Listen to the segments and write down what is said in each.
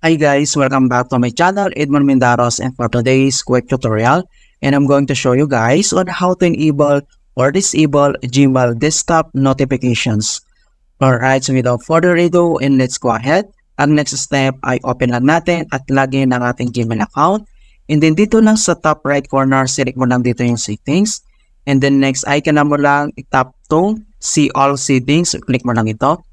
Hi guys, welcome back to my channel, Edmund Mindaros, and for today's quick tutorial, and I'm going to show you guys on how to enable or disable Gmail desktop notifications. Alright, so without further ado, and let's go ahead. Ang next step ay open lang natin at login ang ating Gmail account. And then dito lang sa top right corner, select mo lang dito yung settings. And then next icon na mo lang, tap to see all settings, click mo lang ito.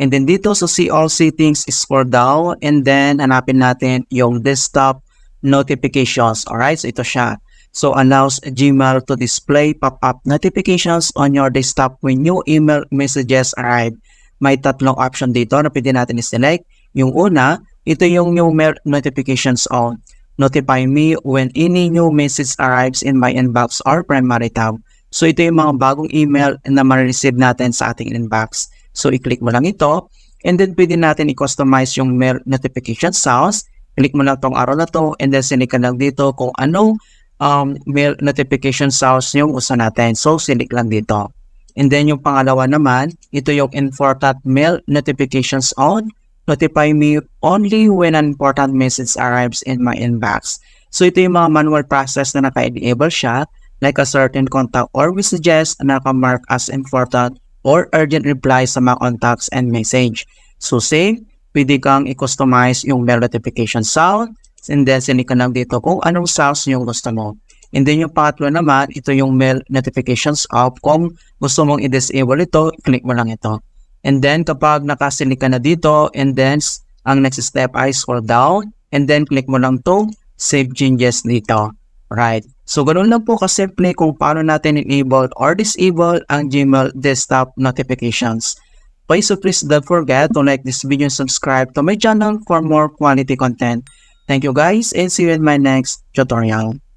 And then dito sa see all settings, scroll down and then hanapin natin yung desktop notifications. Alright, so ito siya. So allows Gmail to display pop-up notifications on your desktop when new email messages arrive. May tatlong option dito na pwede natin i-select. Yung una, ito yung new mail notifications on. Notify me when any new message arrives in my inbox or primary tab. So ito yung mga bagong email na ma-receive natin sa ating inbox. So, i-click mo lang ito and then pwede natin i-customize yung mail notification sounds. Click mo lang tong arrow na to and then select lang dito kung anong mail notification sounds yung uso natin. So, select lang dito. And then yung pangalawa naman, ito yung important mail notifications on. Notify me only when an important message arrives in my inbox. So, ito yung mga manual process na naka-enable siya like a certain contact or messages na naka-mark as important or urgent reply sa mga contacts and message. So save, pwede kang i-customize yung mail notification sound and then sinig ka lang dito kung anong sounds yung gusto mo. And then yung pangatlo naman, ito yung mail notifications off. Kung gusto mong i-disable ito, click mo lang ito. And then kapag nakasinig ka na dito, and then ang next step ay scroll down and then click mo lang to save changes dito. Right. So, ganun lang po kasimple kung paano natin enable or disable ang Gmail desktop notifications. So please don't forget to like this video and subscribe to my channel for more quality content. Thank you guys and see you in my next tutorial.